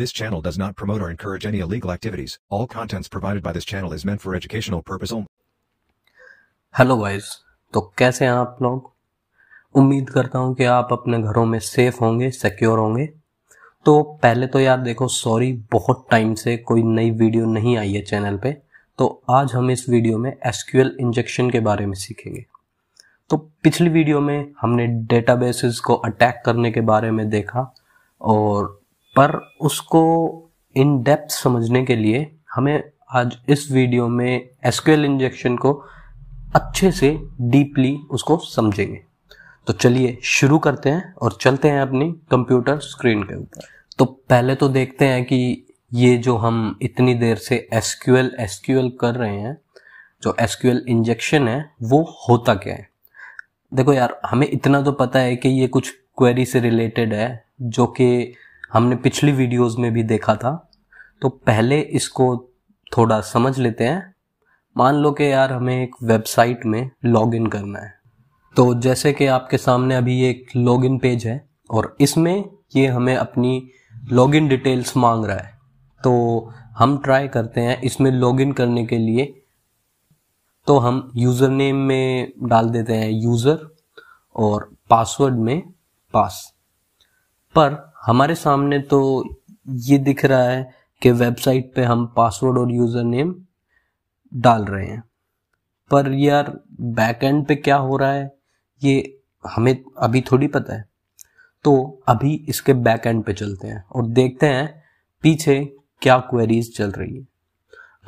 This channel does not promote or encourage any illegal activities. All contents provided by this channel is meant for educational purpose only. Hello guys, तो कैसे हैं आप लोग? उम्मीद करता हूं कि आप अपने घरों में सेफ होंगे, सिक्योर होंगे। तो पहले तो यार देखो, सॉरी बहुत टाइम से कोई नई वीडियो नहीं आई है चैनल पे। तो आज हम इस वीडियो में एसक्यूएल इंजेक्शन के बारे में सीखेंगे। तो पिछली वीडियो में हमने डेटाबेसेस को अटैक करने के बारे में देखा, और पर उसको इन डेप्थ समझने के लिए हमें आज इस वीडियो में एसक्यूएल इंजेक्शन को अच्छे से डीपली उसको समझेंगे। तो चलिए शुरू करते हैं और चलते हैं अपनी कंप्यूटर स्क्रीन के ऊपर। तो पहले तो देखते हैं कि ये जो हम इतनी देर से एसक्यूएल कर रहे हैं, जो एसक्यूएल इंजेक्शन है वो होता क्या है। देखो यार, हमें इतना तो पता है कि ये कुछ क्वेरी से रिलेटेड है, जो कि हमने पिछली वीडियोस में भी देखा था। तो पहले इसको थोड़ा समझ लेते हैं। मान लो कि यार हमें एक वेबसाइट में लॉगिन करना है। तो जैसे कि आपके सामने अभी एक लॉगिन पेज है, और इसमें ये हमें अपनी लॉगिन डिटेल्स मांग रहा है। तो हम ट्राई करते हैं इसमें लॉगिन करने के लिए। तो हम यूज़र नेम में डाल देते हैं यूज़र, और पासवर्ड में पास। पर हमारे सामने तो ये दिख रहा है कि वेबसाइट पे हम पासवर्ड और यूज़र नेम डाल रहे हैं, पर यार बैकएंड पे क्या हो रहा है ये हमें अभी थोड़ी पता है। तो अभी इसके बैकएंड पे चलते हैं और देखते हैं पीछे क्या क्वेरीज चल रही है।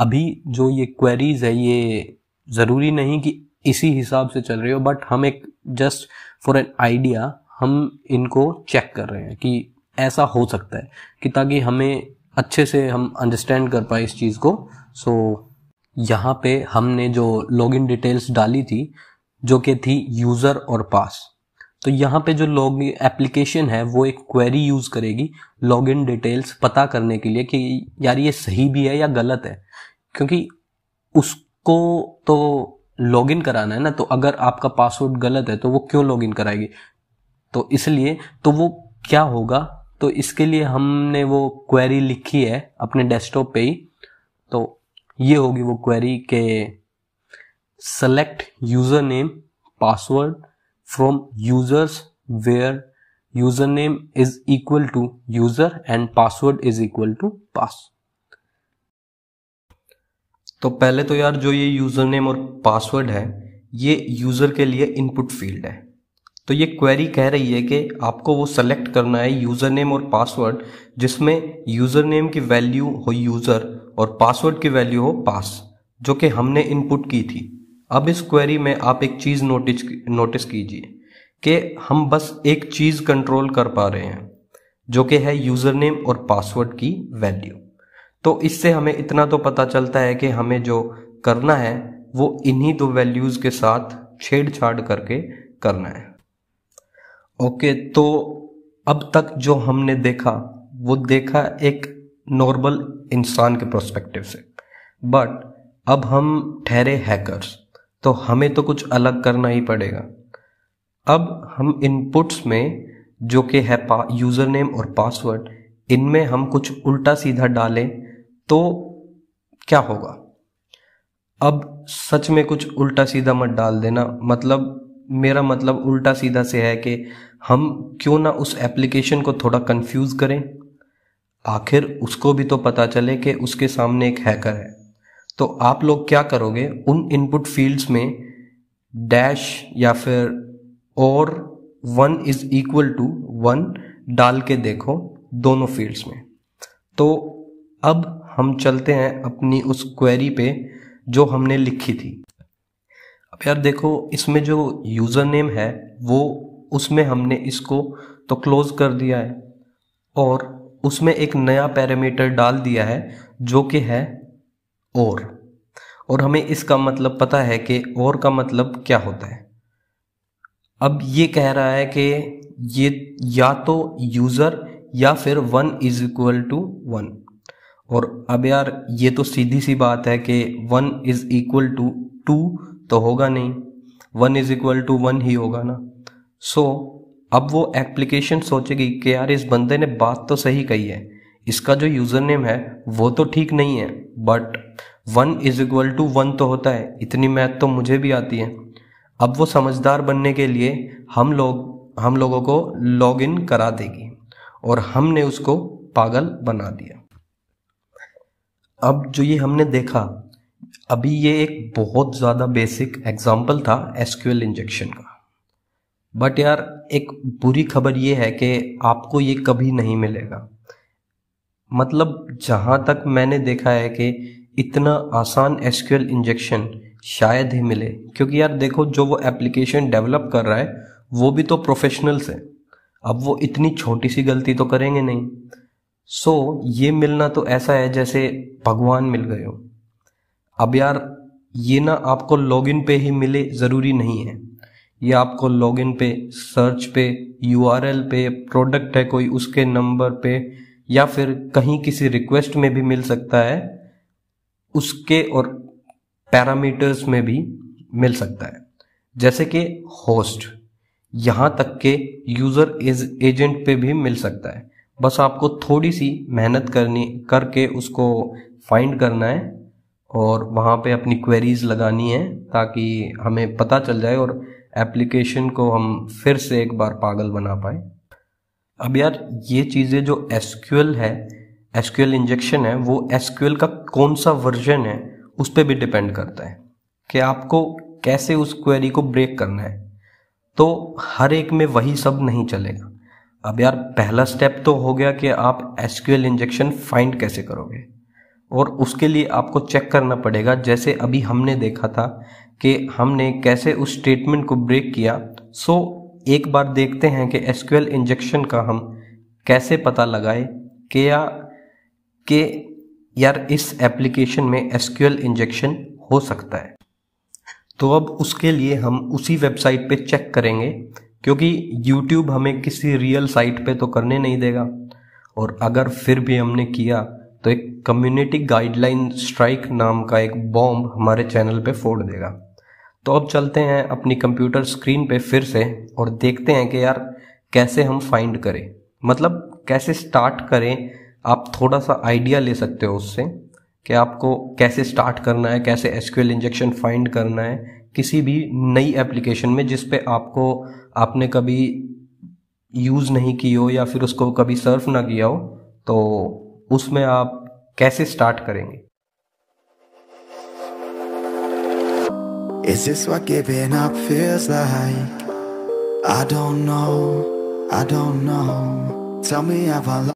अभी जो ये क्वेरीज है ये ज़रूरी नहीं कि इसी हिसाब से चल रही हो, बट हम एक जस्ट फॉर एन आइडिया हम इनको चेक कर रहे हैं कि ऐसा हो सकता है कि ताकि हमें अच्छे से हम अंडरस्टैंड कर पाए इस चीज़ को। सो यहाँ पे हमने जो लॉगिन डिटेल्स डाली थी, जो कि थी यूज़र और पास। तो यहाँ पे जो लॉगिन एप्लीकेशन है वो एक क्वेरी यूज़ करेगी लॉगिन डिटेल्स पता करने के लिए कि यार ये सही भी है या गलत है, क्योंकि उसको तो लॉगिन कराना है ना। तो अगर आपका पासवर्ड गलत है तो वो क्यों लॉगिन कराएगी? तो इसलिए तो वो क्या होगा, तो इसके लिए हमने वो क्वेरी लिखी है अपने डेस्कटॉप पे ही। तो ये होगी वो क्वेरी के select user name password from users where user name is equal to user and password is equal to pass. तो पहले तो यार जो ये यूज़र नेम और पासवर्ड है ये यूज़र के लिए इनपुट फील्ड है। तो ये क्वेरी कह रही है कि आपको वो सेलेक्ट करना है यूज़र नेम और पासवर्ड, जिसमें यूज़र नेम की वैल्यू हो यूज़र और पासवर्ड की वैल्यू हो पास, जो कि हमने इनपुट की थी। अब इस क्वेरी में आप एक चीज़ नोटिस कीजिए कि हम बस एक चीज़ कंट्रोल कर पा रहे हैं, जो कि है यूज़र नेम और पासवर्ड की वैल्यू। तो इससे हमें इतना तो पता चलता है कि हमें जो करना है वो इन्हीं दो वैल्यूज़ के साथ छेड़छाड़ करके करना है। ओके, तो अब तक जो हमने देखा वो देखा एक नॉर्मल इंसान के पर्सपेक्टिव से, बट अब हम ठहरे हैकर्स, तो हमें तो कुछ अलग करना ही पड़ेगा। अब हम इनपुट्स में जो कि है यूज़र नेम और पासवर्ड, इनमें हम कुछ उल्टा सीधा डालें तो क्या होगा। अब सच में कुछ उल्टा सीधा मत डाल देना, मतलब मेरा मतलब उल्टा सीधा से है कि हम क्यों ना उस एप्लीकेशन को थोड़ा कंफ्यूज करें। आखिर उसको भी तो पता चले कि उसके सामने एक हैकर है। तो आप लोग क्या करोगे, उन इनपुट फील्ड्स में डैश या फिर और 1 = 1 डाल के देखो दोनों फील्ड्स में। तो अब हम चलते हैं अपनी उस क्वेरी पे जो हमने लिखी थी। यार देखो, इसमें जो यूज़र नेम है वो उसमें हमने इसको तो क्लोज कर दिया है, और उसमें एक नया पैरामीटर डाल दिया है जो कि है और हमें इसका मतलब पता है कि और का मतलब क्या होता है। अब ये कह रहा है कि ये या तो यूज़र या फिर 1 = 1। और अब यार ये तो सीधी सी बात है कि 1 = 2 तो होगा नहीं, 1 = 1 ही होगा ना। सो अब वो एप्लीकेशन सोचेगी कि यार इस बंदे ने बात तो सही कही है, इसका जो यूजर नेम है वो तो ठीक नहीं है, बट 1 इज इक्वल टू 1 तो होता है, इतनी मैथ तो मुझे भी आती है। अब वो समझदार बनने के लिए हम लोगों को लॉग इन करा देगी और हमने उसको पागल बना दिया। अब जो ये हमने देखा, अभी ये एक बहुत ज़्यादा बेसिक एग्जाम्पल था SQL इंजेक्शन का, बट यार एक बुरी खबर ये है कि आपको ये कभी नहीं मिलेगा। मतलब जहाँ तक मैंने देखा है कि इतना आसान SQL इंजेक्शन शायद ही मिले, क्योंकि यार देखो जो वो एप्लीकेशन डेवलप कर रहा है वो भी तो प्रोफेशनल्स है, अब वो इतनी छोटी सी गलती तो करेंगे नहीं। सो ये मिलना तो ऐसा है जैसे भगवान मिल गए हो। अब यार ये ना आपको लॉगिन पे ही मिले ज़रूरी नहीं है, ये आपको लॉगिन पे, सर्च पे, URL पे, प्रोडक्ट है कोई उसके नंबर पे, या फिर कहीं किसी रिक्वेस्ट में भी मिल सकता है, उसके और पैरामीटर्स में भी मिल सकता है, जैसे कि होस्ट, यहाँ तक के यूज़र एजेंट पे भी मिल सकता है। बस आपको थोड़ी सी मेहनत करके उसको फाइंड करना है और वहाँ पे अपनी क्वेरीज लगानी है ताकि हमें पता चल जाए और एप्लीकेशन को हम फिर से एक बार पागल बना पाए। अब यार ये चीज़ें जो SQL है, SQL इंजेक्शन है, वो SQL का कौन सा वर्जन है उस पे भी डिपेंड करता है कि आपको कैसे उस क्वेरी को ब्रेक करना है, तो हर एक में वही सब नहीं चलेगा। अब यार पहला स्टेप तो हो गया कि आप SQL इंजेक्शन फाइंड कैसे करोगे, और उसके लिए आपको चेक करना पड़ेगा, जैसे अभी हमने देखा था कि हमने कैसे उस स्टेटमेंट को ब्रेक किया। सो एक बार देखते हैं कि SQL इंजेक्शन का हम कैसे पता लगाए कि यार इस एप्लीकेशन में SQL इंजेक्शन हो सकता है। तो अब उसके लिए हम उसी वेबसाइट पे चेक करेंगे, क्योंकि YouTube हमें किसी रियल साइट पे तो करने नहीं देगा, और अगर फिर भी हमने किया तो एक कम्युनिटी गाइडलाइन स्ट्राइक नाम का एक बॉम्ब हमारे चैनल पे फोड़ देगा। तो अब चलते हैं अपनी कंप्यूटर स्क्रीन पे फिर से और देखते हैं कि यार कैसे हम फाइंड करें, मतलब कैसे स्टार्ट करें। आप थोड़ा सा आइडिया ले सकते हो उससे कि आपको कैसे स्टार्ट करना है, कैसे SQL इंजेक्शन फाइंड करना है किसी भी नई एप्लीकेशन में जिस पे आपने कभी यूज़ नहीं की हो या फिर उसको कभी सर्फ ना किया हो, तो उसमें आप कैसे स्टार्ट करेंगे। Is this what giving up feels like? I don't know. Tell me have I